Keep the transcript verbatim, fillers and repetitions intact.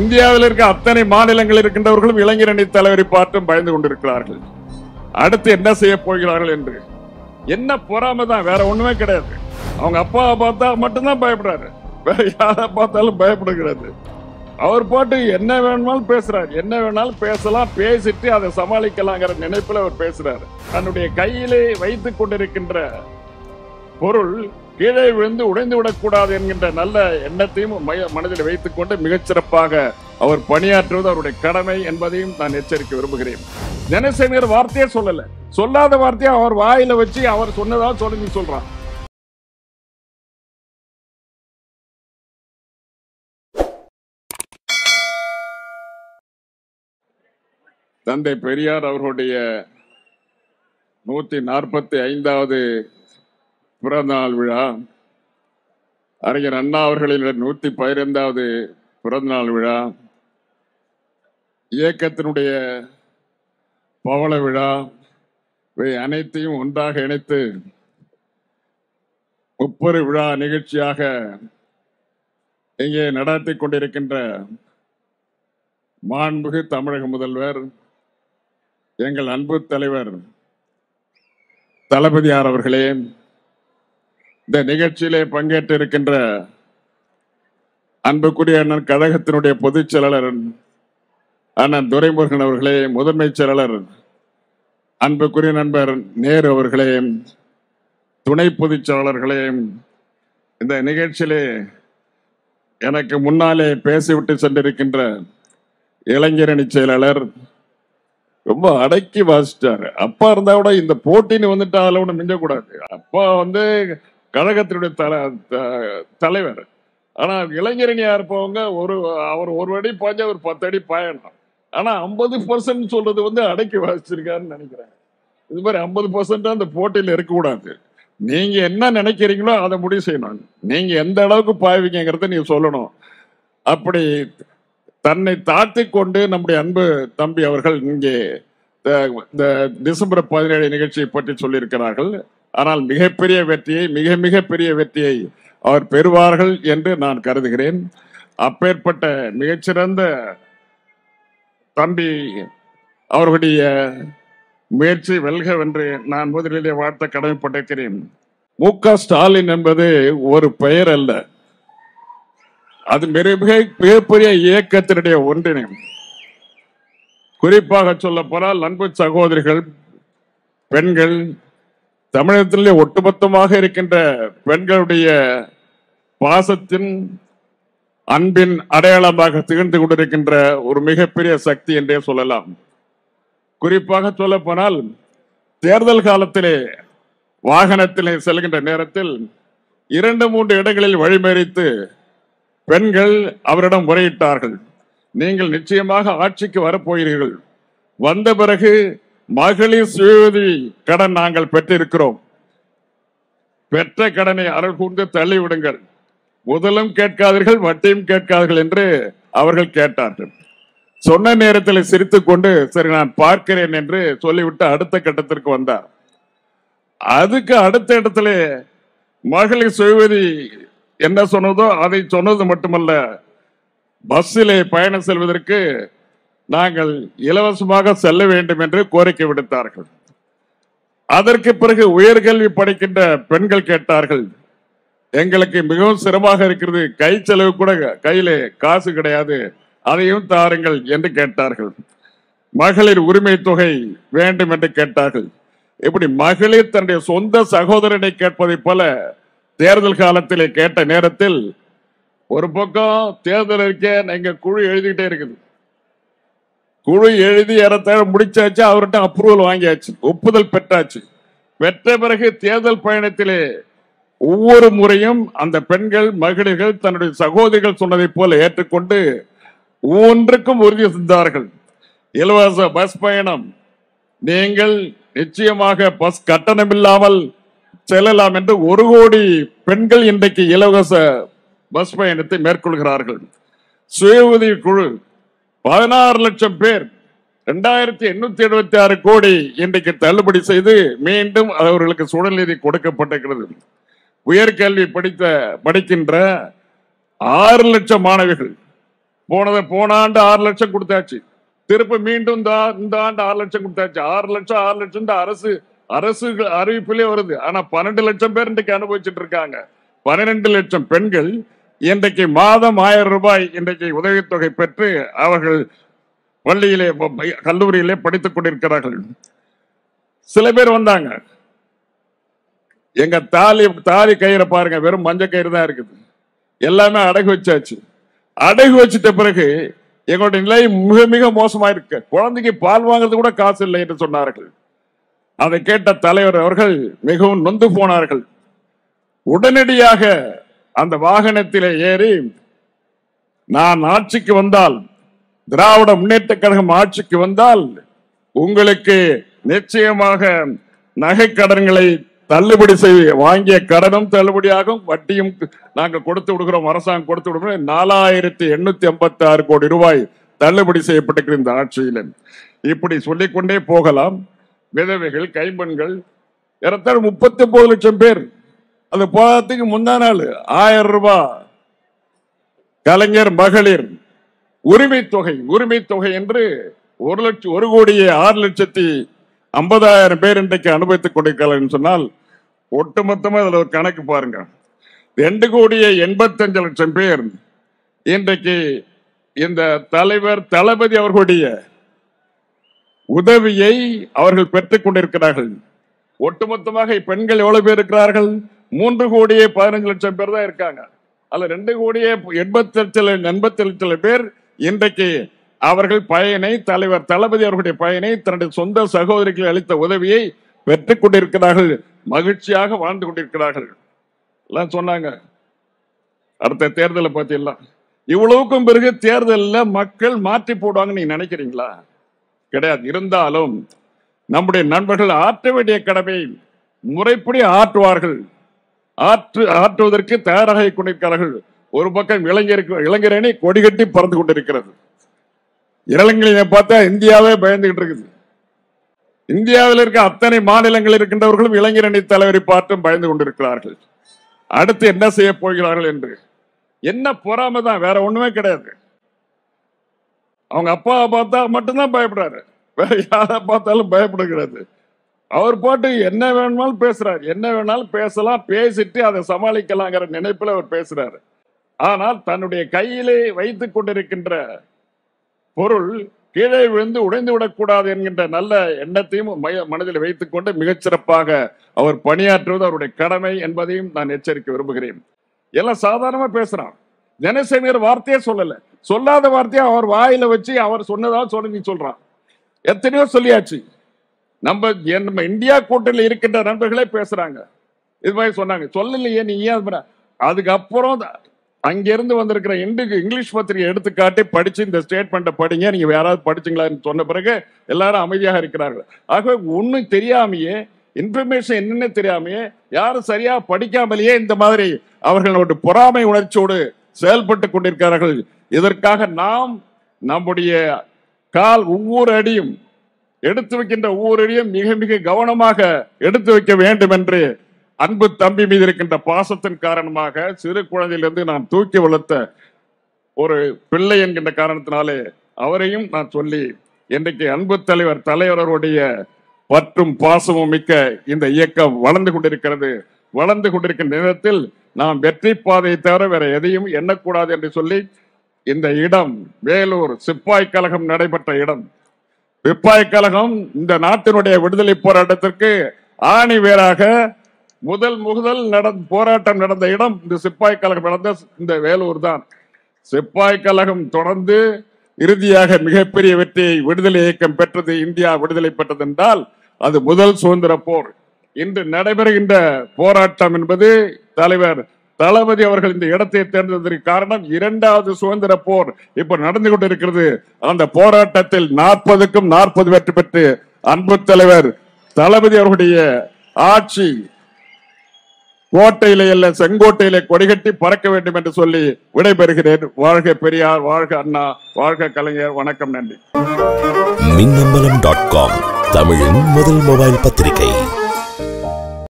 இந்தியாவில் இருக்க அத்தனை மாநிலங்களில் இருக்கின்றவர்களும் இளைஞர் அணி தலைவரை பார்த்தும் பயந்து கொண்டிருக்கிறார்கள். அடுத்து என்ன செய்ய போகிறார்கள் என்று என்ன பொறாமைதான், வேற ஒண்ணுமே கிடையாது. அவங்க அப்பாவை பார்த்தா மட்டும்தான் பயப்படுறாரு, வேற யாரை பார்த்தாலும் பயப்படுகிறது. அவர் பாட்டு என்ன வேணுமாலும் பேசுறாரு, என்ன வேணாலும் பேசலாம், பேசிட்டு அதை சமாளிக்கலாங்கிற நினைப்பில் அவர் பேசுறாரு. தன்னுடைய கையிலே வைத்துக் கொண்டிருக்கின்ற பொருள் கீழே விழுந்து உடைந்து விடக்கூடாது என்கின்ற நல்ல எண்ணத்தையும் மனதில் வைத்துக் கொண்டு மிகச்சிறப்பாக அவர் பணியாற்றுவது அவருடைய கடமை என்பதையும் நான் எச்சரிக்க விரும்புகிறேன். ஜனசேனர் வார்த்தையே சொல்லல, சொல்லாத வார்த்தையை அவர் வாயில வச்சு அவர் சொன்னதா சொல்லி சொல்றார். தந்தை பெரியார் அவர்களுடைய நூற்றி நாற்பத்தி ஐந்தாவது பிறந்த நாள் விழா, அறிஞர் அண்ணா அவர்களின் நூற்றி பதினைந்தாவது பிறந்த நாள் விழா, இயக்கத்தினுடைய பவள விழா, இவை அனைத்தையும் ஒன்றாக இணைத்து முப்பெரு விழா நிகழ்ச்சியாக இங்கே நடத்தி கொண்டிருக்கின்ற மாண்புமிகு தமிழக முதல்வர் எங்கள் அன்பு தலைவர் தளபதியார் அவர்களே, இந்த நிகழ்ச்சியிலே பங்கேற்று இருக்கின்ற அன்புக்குரிய அண்ணன் கழகத்தினுடைய பொதுச் செயலாளர் அண்ணன் துரைமுருகன் அவர்களே, முதன்மை செயலாளர் அன்புக்குரிய நண்பர் நேரு அவர்களே, துணை பொதுச் செயலாளர்களே, இந்த நிகழ்ச்சியிலே எனக்கு முன்னாலே பேசிவிட்டு சென்றிருக்கின்ற இளைஞரணி செயலாளர் ரொம்ப அடக்கி வாசிச்சாரு. அப்பா இருந்தா கூட இந்த போட்டின்னு வந்துட்டு அதில் ஒன்று மிஞ்சக்கூடாது. அப்பா வந்து கழகத்தினுடைய தலைவர், ஆனால் இளைஞரணியா இருப்பவங்க ஒரு அவர் ஒரு அடி பாய்ஞ்ச ஒரு பத்து அடி பாயணும். ஆனா ஐம்பது பர்சன்ட் சொல்றது வந்து அடக்கி வாசிச்சிருக்காருன்னு நினைக்கிறேன். இது மாதிரி ஐம்பது பர்சன்ட் அந்த போட்டியில் இருக்கக்கூடாது. நீங்க என்ன நினைக்கிறீங்களோ அதை முடிவு செய்யணும். நீங்க எந்த அளவுக்கு பாய்வீங்கிறத நீங்க சொல்லணும். அப்படி தன்னை தாழ்த்தி கொண்டு நம்முடைய அன்பு தம்பி அவர்கள் இங்கே இந்த டிசம்பர் பதினேழு நிகழ்ச்சியை பற்றி சொல்லியிருக்கிறார்கள். ஆனால் மிகப்பெரிய வெற்றியை மிக மிக பெரிய வெற்றியை அவர் பெறுவார்கள் என்று நான் கருதுகிறேன். அப்பேற்பட்ட மிகச்சிறந்த தம்பி அவர்களுடைய முயற்சி வெல்க என்று நான் முதலிலே வாழ்த்த கடமைப்பட்டிருக்கிறேன். மு க ஸ்டாலின் என்பது ஒரு பெயர் அல்ல, அது மிகப்பெரிய இயக்கத்தினுடைய ஒன்றினை. குறிப்பாக சொல்ல போனால் அன்பு சகோதரிகள், பெண்கள், தமிழகத்திலே ஒட்டுமொத்தமாக இருக்கின்ற பெண்களுடைய பாசத்தின் அன்பின் அடையாளமாக திகழ்ந்து கொண்டிருக்கின்ற ஒரு மிகப்பெரிய சக்தி என்றே சொல்லலாம். குறிப்பாக சொல்ல போனால் தேர்தல் காலத்திலே வாகனத்திலே செல்கின்ற நேரத்தில் இரண்டு மூன்று இடங்களில் வழிமறித்து பெண்கள் அவரிடம் முறையிட்டார்கள், நீங்கள் நிச்சயமாக ஆட்சிக்கு வரப்போகிறீர்கள், வந்த பிறகு மகளிர் சுயஉதவி கடன் நாங்கள் பெற்றிருக்கிறோம், பெற்ற கடனை அருள் கூர்ந்து தள்ளிவிடுங்கள், முதலும் கேட்காதீர்கள் வட்டியும் கேட்காதீர்கள் என்று அவர்கள் கேட்டார்கள். சொன்ன நேரத்தில் சிரித்துக் கொண்டு சரி நான் பார்க்கிறேன் என்று சொல்லிவிட்டு அடுத்த கட்டத்திற்கு வந்தார். அதுக்கு அடுத்த இடத்துல மகளிர் சுயஉதவி என்ன சொன்னதோ அதை சொன்னது மட்டுமல்ல, பஸ்ஸிலே பயணம் செல்வதற்கு நாங்கள் இலவசமாக செல்ல வேண்டும் என்று கோரிக்கை விடுத்தார்கள். அதற்கு பிறகு உயர்கல்வி படிக்கின்ற பெண்கள் கேட்டார்கள், எங்களுக்கு மிகவும் சிரமமாக இருக்கிறது, கை செலவு கூட கையிலே காசு கிடையாது, அதையும் தாருங்கள் என்று கேட்டார்கள். மகளிர் உரிமை தொகை வேண்டும் என்று கேட்டார்கள். இப்படி மகளிர் தன்னுடைய சொந்த சகோதரனை கேட்பதை போல தேர்தல் காலத்திலே கேட்ட நேரத்தில் ஒரு பக்கம் தேர்தல் இருக்க குழு எழுதிக்கிட்டே இருக்குது, குழு எழுதி ஏறத்தாழ முடிச்சாச்சு, அவர்கிட்ட அப்ரூவல் வாங்கியாச்சு, ஒப்புதல் பெற்றாச்சு. பெற்ற பிறகு தேர்தல் பயணத்திலே ஒவ்வொரு முறையும் அந்த பெண்கள் மகளிர்கள் தன்னுடைய சகோதரிகள் சொன்னதை போல ஏற்றுக்கொண்டு ஒவ்வொன்றுக்கும் உறுதி செய்தார்கள். இலவச பஸ் பயணம், நீங்கள் நிச்சயமாக பஸ் கட்டணம் இல்லாமல் செல்லலாம் என்று ஒரு கோடி பெண்கள் இன்றைக்கு இலவச பஸ் பயணத்தை மேற்கொள்கிறார்கள். சுய உதவி குழு பதினாறு லட்சம் பேர் இரண்டாயிரத்தி எண்ணூத்தி எழுபத்தி ஆறு கோடி இன்றைக்கு தள்ளுபடி செய்து மீண்டும் அவர்களுக்கு சுழல் நிதி கொடுக்கப்பட்டிருக்கிறது. உயர்கல்வி படித்த படிக்கின்ற ஆறு லட்சம் மாணவிகள் போனவன் போன ஆண்டு ஆறு லட்சம் கொடுத்தாச்சு, திருப்ப மீண்டும் இந்த ஆண்டு ஆறு லட்சம் கொடுத்தாச்சு. ஆறு லட்சம் ஆறு லட்சம் அரசு அரசு அறிவிப்பிலே வருது. ஆனா பன்னெண்டு லட்சம் பேர் இன்றைக்கு அனுபவிச்சுட்டு இருக்காங்க. பன்னிரண்டு லட்சம் பெண்கள் இன்றைக்கு மாதம் ஆயிரம் ரூபாய் இன்றைக்கு உதவித்தொகை பெற்று அவர்கள் பள்ளியிலே கல்லூரியிலே படித்துக் கொண்டிருக்கிறார்கள். சில பேர் வந்தாங்க, எங்க தாலி தாலி கயிற பாருங்க, வெறும் மஞ்சள் கயிறு தான் இருக்குது, எல்லாமே அடகு வச்சாச்சு. அடகு வச்சிட்ட பிறகு எங்களுடைய நிலை மிக மிக மோசமா இருக்கு, குழந்தைக்கு பால் வாங்குறது கூட காசு இல்லை என்று சொன்னார்கள். அதை கேட்ட தலைவர் அவர்கள் மிகவும் நொந்து போனார்கள். உடனடியாக அந்த வாகனத்திலே ஏறி, நான் ஆட்சிக்கு வந்தால், திராவிட முன்னேற்ற கழகம் ஆட்சிக்கு வந்தால் உங்களுக்கு நிச்சயமாக நகை கடன்களை தள்ளுபடி செய்ய, வாங்கிய கடனும் தள்ளுபடியாகும், வட்டியும் நாங்கள் கொடுத்து விடுகிறோம், அரசாங்கம் கொடுத்து விடுகிறோம். நாலாயிரத்தி எண்ணூத்தி எண்பத்தி ஆறு கோடி ரூபாய் தள்ளுபடி செய்யப்பட்டிருக்கிற இந்த ஆட்சியில். இப்படி சொல்லிக்கொண்டே போகலாம். விதவைகள், கைம்பெண்கள் ஏறத்தாழ முப்பத்தி ஒன்பது லட்சம் பேர். அது போகிறதுக்கு முந்தா நாள் ஆயிரம் ரூபாய் கலைஞர் மகளிர் உரிமை தொகை, உரிமை தொகை என்று ஒரு லட்சம் ஒரு கோடியே ஆறு லட்சத்தி ஐம்பதாயிரம் பேர் இன்றைக்கு அனுபவித்துக் கொண்டிருக்கார்கள் சொன்னால், ஒட்டுமொத்தமா இதுல ஒரு கணக்கு பாருங்க, ரெண்டு கோடியே எண்பத்தஞ்சு லட்சம் பேர் இன்றைக்கு இந்த தலைவர் தளபதி அவர்களுடைய உதவியை அவர்கள் பெற்றுக் கொண்டிருக்கிறார்கள். ஒட்டுமொத்தமாக பெண்கள் எவ்வளவு பேர் இருக்கிறார்கள்? மூன்று கோடியே பதினஞ்சு லட்சம் பேர் தான் இருக்காங்க. அதுல ரெண்டு கோடியே எண்பத்தி லட்சம் எண்பத்தி லட்சம் பேர் இன்றைக்கு அவர்கள் பயனை, தலைவர் தளபதி அவர்களுடைய பயனை, தன்னுடைய சொந்த சகோதரிகள் அளித்த உதவியை பெற்றுக் கொண்டிருக்கிறார்கள், மகிழ்ச்சியாக வாழ்ந்து கொண்டிருக்கிறார்கள். எல்லாம் சொன்னாங்க அடுத்த தேர்தலை பத்தி எல்லாம். இவ்வளவுக்கும் பிறகு தேர்தலில் மக்கள் மாற்றி போடுவாங்கன்னு நீங்க நினைக்கிறீங்களா? கிடையாது. இருந்தாலும் நம்முடைய நண்பர்கள் ஆற்ற வேண்டிய கடமை முறைப்படி ஆற்றுவார்கள், ஆற்று ஆற்றுவதற்கு தயாராக கொண்டிருக்கிறார்கள். ஒரு பக்கம் இளைஞருக்கு இளைஞரணி கொடிகட்டி பறந்து கொண்டிருக்கிறது. இளைஞர்களை பார்த்தா இந்தியாவே பயந்துகிட்டு இருக்குது. இந்தியாவில் இருக்க அத்தனை மாநிலங்களில் இருக்கின்றவர்களும் இளைஞரணி தலைவரை பார்த்தும் பயந்து கொண்டிருக்கிறார்கள். அடுத்து என்ன செய்ய போகிறார்கள் என்று என்ன பொறாமை தான், வேற ஒண்ணுமே கிடையாது. அவங்க அப்பாவை பார்த்தா மட்டும்தான் பயப்படுறாரு, வேற யாரை பார்த்தாலும் பயப்படுகிறது. அவர் பாட்டு என்ன வேணுமாலும் பேசுறாரு, என்ன வேணாலும் பேசலாம், பேசிட்டு அதை சமாளிக்கலாங்கிற நினைப்பில் அவர் பேசுறாரு. ஆனால் தன்னுடைய கையிலே வைத்துக் கொண்டிருக்கின்ற பொருள் கீழே விழுந்து உடைந்து விடக்கூடாது என்கின்ற நல்ல எண்ணத்தையும் மனதில் வைத்துக் கொண்டு மிகச்சிறப்பாக அவர் பணியாற்றுவது அவருடைய கடமை என்பதையும் நான் எச்சரிக்க விரும்புகிறேன். எல்லாம் சாதாரணமா பேசுறான், ஜனசேனியர் வார்த்தையே சொல்லல, சொல்லாத வார்த்தையை அவர் வாயில வச்சு அவர் சொன்னதாக சொல்லி சொல்றான். எத்தனையோ சொல்லியாச்சு. நம்ம நம்ம இந்தியா கூட்டணியில் இருக்கின்ற நண்பர்களே பேசுறாங்க, இது மாதிரி சொன்னாங்க, சொல்லலையே நீ ஏன். அதுக்கப்புறம் அங்கிருந்து வந்திருக்கிற இந்துக்கு இங்கிலீஷ் பத்திரிகை எடுத்துக்காட்டி படிச்சு, இந்த ஸ்டேட்மெண்ட்டை படிங்க, நீங்க யாராவது படிச்சுங்களான்னு சொன்ன பிறகு எல்லாரும் அமைதியாக இருக்கிறார்கள். ஆகவே ஒன்றும் தெரியாமையே, இன்ஃபர்மேஷன் என்னென்ன தெரியாமையே, யாரும் சரியா படிக்காமலேயே இந்த மாதிரி அவர்களோட பொறாமை உணர்ச்சியோடு செயல்பட்டு கொண்டிருக்கிறார்கள். இதற்காக நாம் நம்முடைய கால் ஒவ்வொரு அடியும் எடுத்து வைக்கின்ற ஒவ்வொரு அடியும் மிக மிக கவனமாக எடுத்து வைக்க வேண்டும் என்று அன்பு தம்பி மீது இருக்கின்ற பாசத்தின் காரணமாக, சிறு குழந்தையிலிருந்து நான் தூக்கி வளர்த்த ஒரு பிள்ளை என்கின்ற காரணத்தினாலே அவரையும் நான் சொல்லி, இன்றைக்கு அன்பு தலைவர் தலைவருடைய பற்றும் பாசமும் மிக்க இந்த இயக்கம் வளர்ந்து கொண்டிருக்கிறது. வளர்ந்து கொண்டிருக்கின்ற நேரத்தில் நாம் வெற்றி பாதையை தவிர வேற எதையும் எண்ணக்கூடாது என்று சொல்லி, இந்த இடம் வேலூர் சிப்பாய் கழகம் நடைபெற்ற இடம், சிப்பாய் கழகம் இந்த நாட்டினுடைய விடுதலை போராட்டத்திற்கு ஆணி வேறாக முதல் முதல் நடந்த போராட்டம் நடந்த இடம் இந்த சிப்பாய் கழகம் நடந்த இந்த வேலூர் தான். சிப்பாய் கழகம் தொடர்ந்து இறுதியாக மிகப்பெரிய வெற்றியை விடுதலை இயக்கம் பெற்றது, இந்தியா விடுதலை பெற்றது என்றால் அது முதல் சுதந்திர போர். இன்று நடைபெறுகின்ற போராட்டம் என்பது தலைவர் தளபதி அவர்கள் இந்த இடத்தை தேர்ந்தெடுத்ததற்கு காரணம் இரண்டாவது சுதந்திர போர் இப்ப நடந்து கொண்டிருக்கிறது. அந்த போராட்டத்தில் நாற்பதுக்கும் நாற்பது வெற்றி பெற்று அன்பு தலைவர் தளபதி அவர்களுடைய ஆட்சி கோட்டையிலே அல்ல செங்கோட்டையிலே கொடிகட்டி பறக்க வேண்டும் என்று சொல்லி விடைபெறுகிறேன். வாழ்க பெரியார், வாழ்க அண்ணா, வாழ்க கலைஞர். வணக்கம், நன்றி. மின்னம்பலம் டாட் காம் தமிழின் முதல் மொபைல் பத்திரிகை.